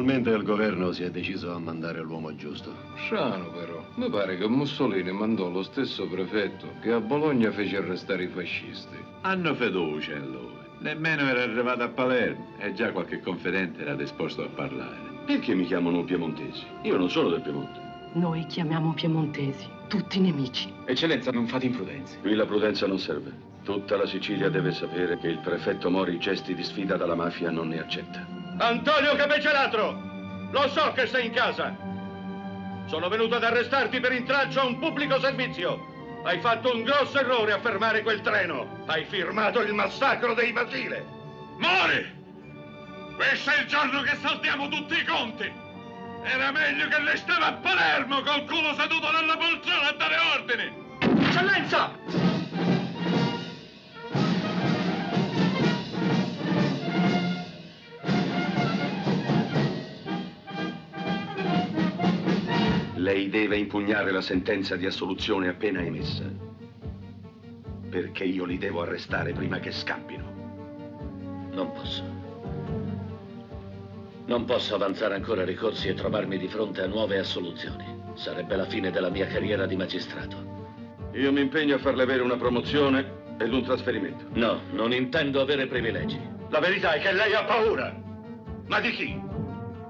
Finalmente il governo si è deciso a mandare l'uomo giusto. Strano però, mi pare che Mussolini mandò lo stesso prefetto che a Bologna fece arrestare i fascisti. Hanno fiducia in lui. Nemmeno era arrivato a Palermo e già qualche confidente era disposto a parlare. Perché mi chiamano piemontesi? Io non sono del Piemonte. Noi chiamiamo piemontesi, tutti nemici. Eccellenza, non fate imprudenze. Qui la prudenza non serve. Tutta la Sicilia deve sapere che il prefetto Mori gesti di sfida dalla mafia non ne accetta. Antonio Capecelatro! Lo so che sei in casa! Sono venuto ad arrestarti per intralcio a un pubblico servizio! Hai fatto un grosso errore a fermare quel treno! Hai firmato il massacro dei Basile! Mori! Questo è il giorno che saldiamo tutti i conti! Era meglio che lei stava a Palermo col culo seduto nella poltrona a dare ordini! Eccellenza! Lei deve impugnare la sentenza di assoluzione appena emessa, perché io li devo arrestare prima che scappino. Non posso. Non posso avanzare ancora ricorsi e trovarmi di fronte a nuove assoluzioni. Sarebbe la fine della mia carriera di magistrato. Io mi impegno a farle avere una promozione ed un trasferimento. No, non intendo avere privilegi. La verità è che lei ha paura. Ma di chi?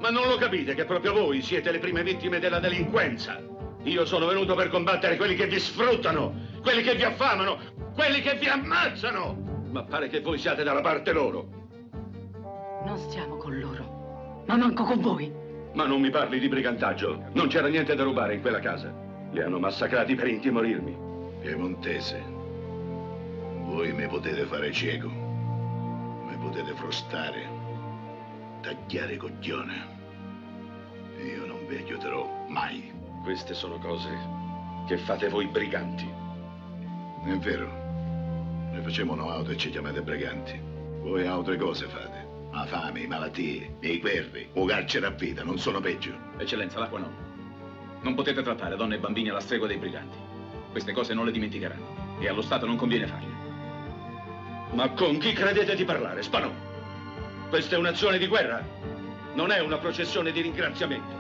Ma non lo capite che proprio voi siete le prime vittime della delinquenza? Io sono venuto per combattere quelli che vi sfruttano, quelli che vi affamano, quelli che vi ammazzano. Ma pare che voi siate dalla parte loro. Non stiamo con loro. Ma manco con voi. Ma non mi parli di brigantaggio. Non c'era niente da rubare in quella casa. Li hanno massacrati per intimorirmi. Piemontese, voi mi potete fare cieco. Mi potete frustare. Tagliare coglione. E io non vi aiuterò mai. Queste sono cose che fate voi briganti. È vero. Noi facciamo un'auto e ci chiamate briganti. Voi altre cose fate. Ma fame, malattie, i guerri, o carcere a vita, non sono peggio. Eccellenza, l'acqua no. Non potete trattare donne e bambini alla stregua dei briganti. Queste cose non le dimenticheranno. E allo Stato non conviene farle. Ma con chi credete di parlare, Spanò? Questa è un'azione di guerra. Non è una processione di ringraziamento.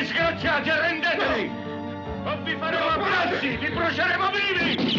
Disgraziati, arrendetevi! O vi faremo abbracci, vi bruceremo vivi!